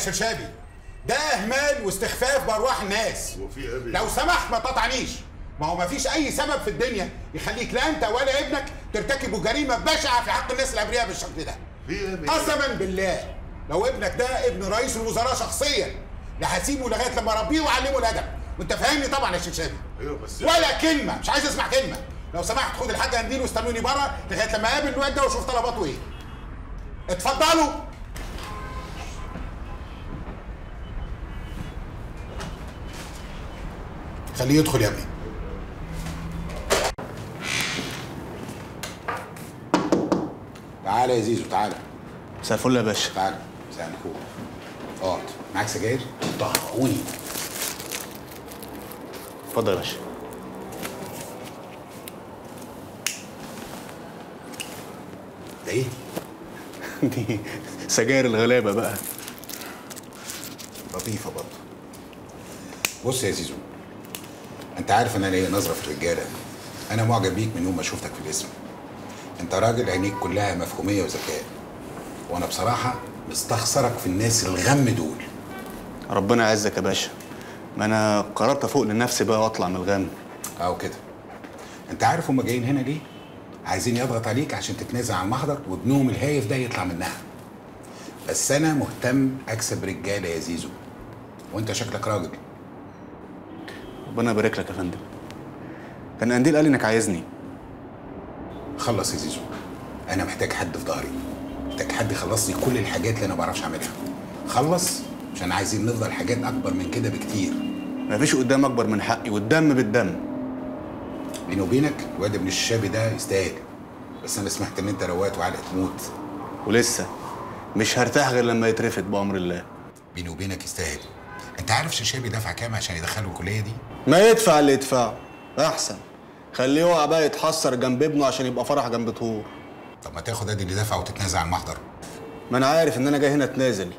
الشرشابي، ده اهمال واستخفاف بارواح الناس. لو سمحت ما تقطعنيش، ما هو ما فيش اي سبب في الدنيا يخليك لا انت ولا ابنك ترتكبوا جريمه بشعه في حق الناس الابرياء بالشكل ده. قسما بالله لو ابنك ده ابن رئيس الوزراء شخصيا لا هسيبه لغايه لما اربيه واعلمه الادب، وانت فاهمني طبعا يا الشرشابي. ايوه بس ولا كلمه، مش عايز اسمع كلمه. لو سمحت خد الحاجه هنديل واستنوني بره لغايه لما اقابل الواد ده واشوف طلباته ايه. اتفضلوا. خليه يدخل يا ابني. تعالى يا زيزو تعالى. مساء الفل يا باشا. تعالى مساء الفل. اقعد. معاك سجاير؟ طهقوني. اتفضل يا باشا. ده ايه؟ دي سجاير الغلابه بقى. لطيفه برضه. بص يا زيزو، انت عارف انا ليا نظره في الرجاله. انا معجب بيك من يوم ما شفتك في الاسم. انت راجل عينيك كلها مفهوميه وذكاء، وانا بصراحه مستخسرك في الناس الغم دول. ربنا يعزك يا باشا، ما انا قررت افوق لنفسي بقى واطلع من الغم. او كده. انت عارف هما جايين هنا ليه؟ عايزين يضغط عليك عشان تتنازل عن محضرك وابنهم الهايف ده يطلع منها. بس انا مهتم اكسب رجاله يا زيزو، وانت شكلك راجل. ربنا يبارك لك يا فندم. كان قنديل قال لي انك عايزني. خلص يا زيزو، انا محتاج حد في ظهري، محتاج حد يخلص لي كل الحاجات اللي انا ما بعرفش اعملها. خلص عشان عايزين نفضل حاجات اكبر من كده بكتير. مفيش قدام اكبر من حقي، والدم بالدم. بيني وبينك الواد ابن الشابي ده يستاهل، بس انا سمعت ان انت روقت وعلقت موت. ولسه مش هرتاح غير لما يترفد بامر الله. بيني وبينك يستاهل. انت عارف الشابي دفع كام عشان يدخله الكليه دي؟ ما يدفع اللي يدفعه احسن، خليه يقع بقى يتحسر جنب ابنه عشان يبقى فرح جنب طهور. طب ما تاخد ادي اللي دفع وتتنازل عن محضر. ما انا عارف ان انا جاي هنا اتنازل.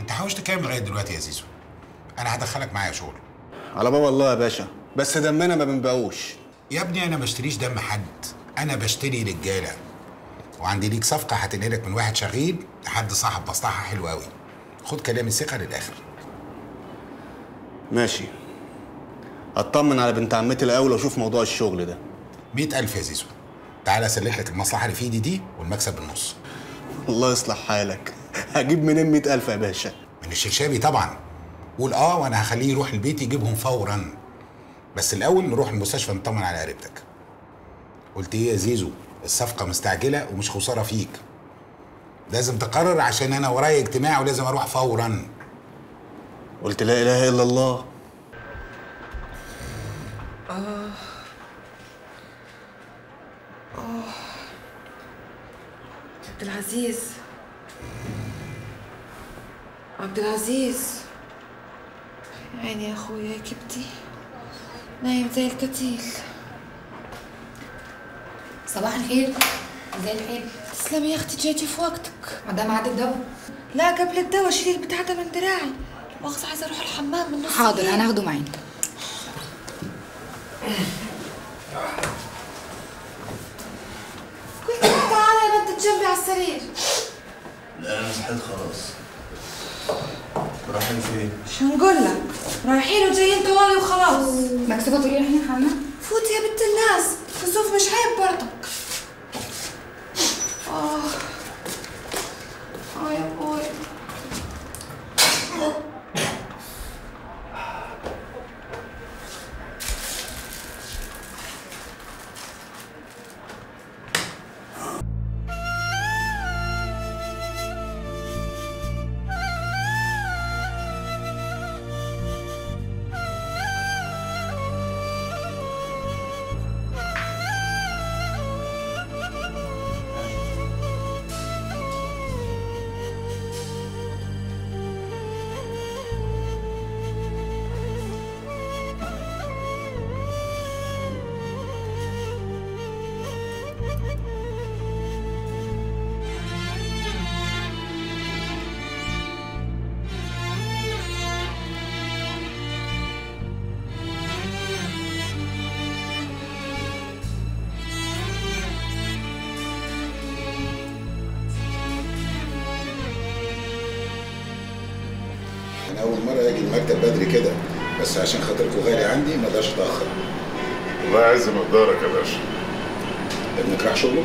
انت حوشت كام لغايه دلوقتي يا زيزو؟ انا هدخلك معايا شغل. على باب الله يا باشا، بس دمنا ما بنبيعوش. يا ابني انا ما بشتريش دم حد، انا بشتري رجاله. وعندي ليك صفقه هتنقلك من واحد شغيل لحد صاحب مصلحه حلوه قوي. خد كلامي ثقه للاخر. ماشي. اطمن على بنت عمتي الاول واشوف موضوع الشغل ده. 100,000 يا زيزو. تعالى اسلك لك المصلحه اللي في ايدي دي والمكسب بالنص. الله يصلح حالك. هجيب منين 100,000 يا باشا؟ من الشرشابي طبعا. قول اه وانا هخليه يروح البيت يجيبهم فورا. بس الاول نروح المستشفى نطمن على قريبتك. قلت ايه يا زيزو؟ الصفقه مستعجله ومش خساره فيك. لازم تقرر عشان انا ورايا اجتماع ولازم اروح فورا. قلت لا اله الا الله. عبد العزيز، عبد العزيز، عيني يا اخويا يا كبدي، نايم زي الكتيل. صباح الخير. زي الحيل. تسلمي يا اختي، جيتي في وقتك. مدام عاد الدواء؟ لا، قبل الدواء. شيلي بتاعتها من دراعي، مؤاخذة عايزة اروح الحمام من نص. حاضر هناخده معانا. كنت تعالى يا بنت تجنبي على السرير. لا انا صحيت خلاص. رايحين فين؟ مش هنقول لك، رايحين وجايين طوالي وخلاص. مكتوبة تقولي رايحين الحمام؟ فوتي يا بنت الناس، الظروف مش عيب برضك. اه يا بوي. يعني اول مره اجي المكتب بدري كده، بس عشان خاطركوا غالي عندي ما اقدرش اتاخر. الله يعز مقدارك يا باشا. ابنك راح شغله؟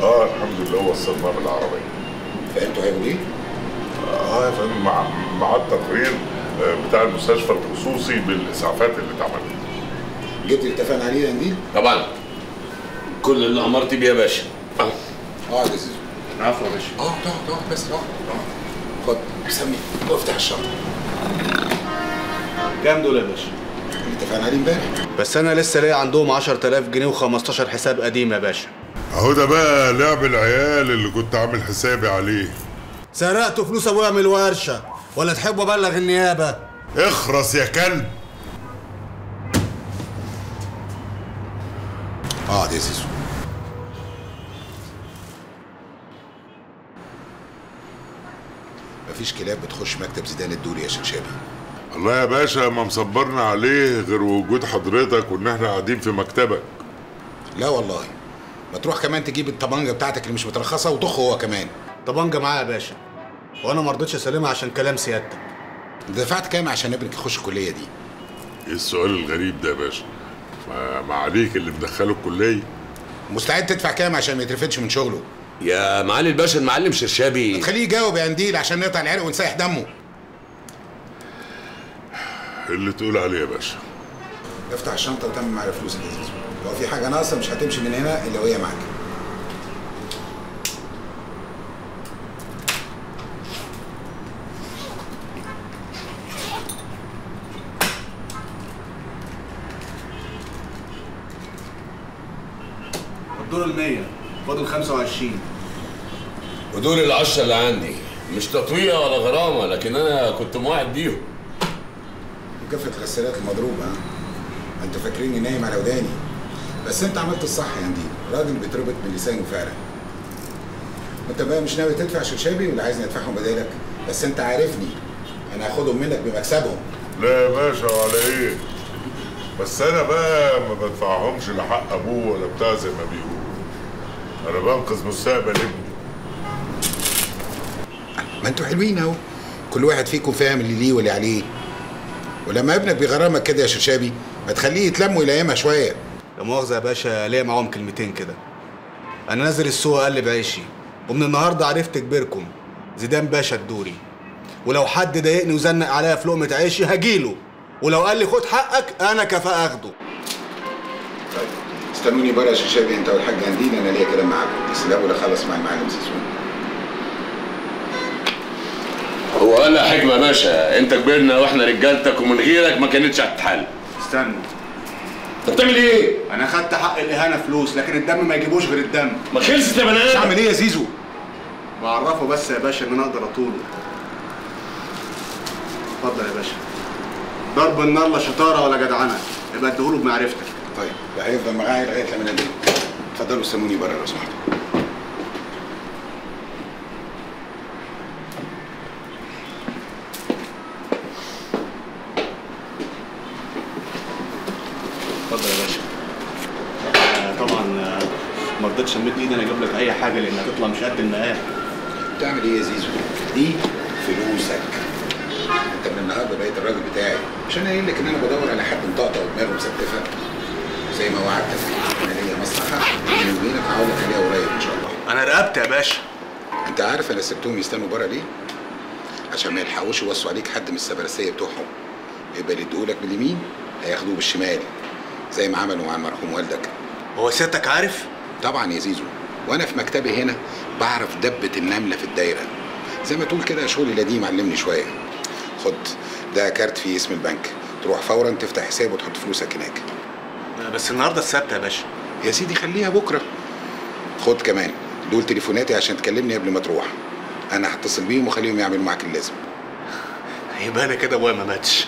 اه الحمد لله، وصلناه بالعربيه. فانتوا هيقولوا ايه؟ اه يا فندم، مع التقرير بتاع المستشفى الخصوصي بالاسعافات اللي اتعملت. جبت اتفقنا عليه يا نديل؟ طبعا. كل اللي امرت بيه يا باشا. اقعد يا زيزو. عفوا يا باشا. اقعد بس اقعد. خد سمي وافتح الشنطه. كام دول يا باشا؟ اللي اتفقنا عليه امبارح. بس انا لسه لاقي عندهم 10000 جنيه و15 حساب قديم يا باشا. اهو ده بقى لعب العيال اللي كنت عامل حسابي عليه. سرقت فلوس ابويا من الورشه، ولا تحب ابلغ النيابه؟ اخرس يا كلب. اقعد يا زيزو. مفيش كلاب بتخش مكتب زيدان الدولي يا شبشابي. الله يا باشا، ما مصبرنا عليه غير وجود حضرتك وان احنا قاعدين في مكتبك. لا والله، ما تروح كمان تجيب الطبنجه بتاعتك اللي مش مترخصه وطخ هو كمان. طبنجه معايا يا باشا، وانا ما رضيتش اسلمها عشان كلام سيادتك. دفعت كام عشان ابنك يخش الكليه دي؟ ايه السؤال الغريب ده يا باشا؟ ما عليك اللي مدخله الكليه. مستعد تدفع كام عشان ما يترفدش من شغله؟ يا معالي الباشا المعلم شرشابي خليه يجاوب يا قنديل عشان نقطع العرق ونسيح دمه. اللي تقول عليه يا باشا. افتح الشنطه وتمم على فلوسك يا زيزو، لو في حاجه ناقصه مش هتمشي من هنا الا وهي معاك. دول ال100 فاضل 25، ودول ال10 اللي عندي. مش تطويقه ولا غرامه، لكن انا كنت موعد بيهم. مكافاه الغسالات المضروبه. انتوا فاكريني نايم على وداني، بس انت عملت الصح يا نديل، راجل بيتربط من لسانه فعلا. انت بقى مش ناوي تدفع شرشابي ولا عايزني ادفعهم بدالك؟ بس انت عارفني، انا هاخدهم منك بمكسبهم. لا يا باشا وعلى ايه؟ بس انا بقى ما بدفعهمش لحق ابوه ولا بتاع زي ما بيقول. أنا بنقذ مستقبل ابني. ما أنتوا حلوين أهو، كل واحد فيكم فاهم اللي ليه واللي عليه. ولما ابنك بيغرمك كده يا شرشابي ما تخليه يتلم ويلامها شوية. لا مؤاخذة يا باشا، ليا معاهم كلمتين كده. أنا نازل السوق أقلب عيشي، ومن النهاردة عرفت كبيركم زيدان باشا الدوري، ولو حد ضايقني وزنق عليا في لقمة عيشي هجيله، ولو قال لي خد حقك أنا كفا أخده. طيب. استنوني بره يا شرشابي انت والحاج قنديل، انا ليا كلام معاكم، بس الاول اخلص مع المعلم زيزو. هو قال لها حكمه يا باشا، انت كبرنا واحنا رجالتك ومن غيرك ما كانتش هتتحل. استنى، انت بتعمل ايه؟ انا خدت حق الاهانه فلوس، لكن الدم ما يجيبوش غير الدم. ما خلصت يا بني ادم. اعمل ايه يا زيزو؟ بعرفه بس يا باشا ان انا اقدر اطوله. اتفضل يا باشا. ضرب النار لا شطاره ولا جدعنه، يبقى اديهوله بمعرفتك. طيب ده هيفضل معايا لغايه لما انا. اتفضلوا استنوني بره لو سمحتوا. اتفضل يا باشا. طبعا ما رضيتش امد ايدي انا اجيب لك اي حاجه لان هتطلع مش قد المقام. بتعمل ايه يا زيزو؟ دي فلوسك. انت من النهارده بقيت الراجل بتاعي، مش انا قايل لك ان انا بدور على حد مطقطق ودماغه مستفه. زي ما وعدتك انا ليا مصلحه بيني وبينك هقول لك عليها قريب ان شاء الله. انا رقبت يا باشا. انت عارف انا سبتهم يستنوا بره ليه؟ عشان ما يلحقوش يوصوا عليك حد من السبرسيه بتوعهم. يبقى اللي ادوه لك باليمين هياخدوه بالشمال، زي ما عملوا مع المرحوم والدك. هو سيادتك عارف؟ طبعا يا زيزو، وانا في مكتبي هنا بعرف دبه النمله في الدايره. زي ما تقول كده شغلي القديم علمني شويه. خد ده كارت فيه اسم البنك، تروح فورا تفتح حساب وتحط فلوسك هناك. بس النهارده السبت يا باشا. يا سيدي خليها بكره. خد كمان دول تليفوناتي عشان تكلمني قبل ما تروح، انا هتصل بيهم وخليهم يعملوا معاك اللازم. يبقى انا كده ابويا ما ماتش.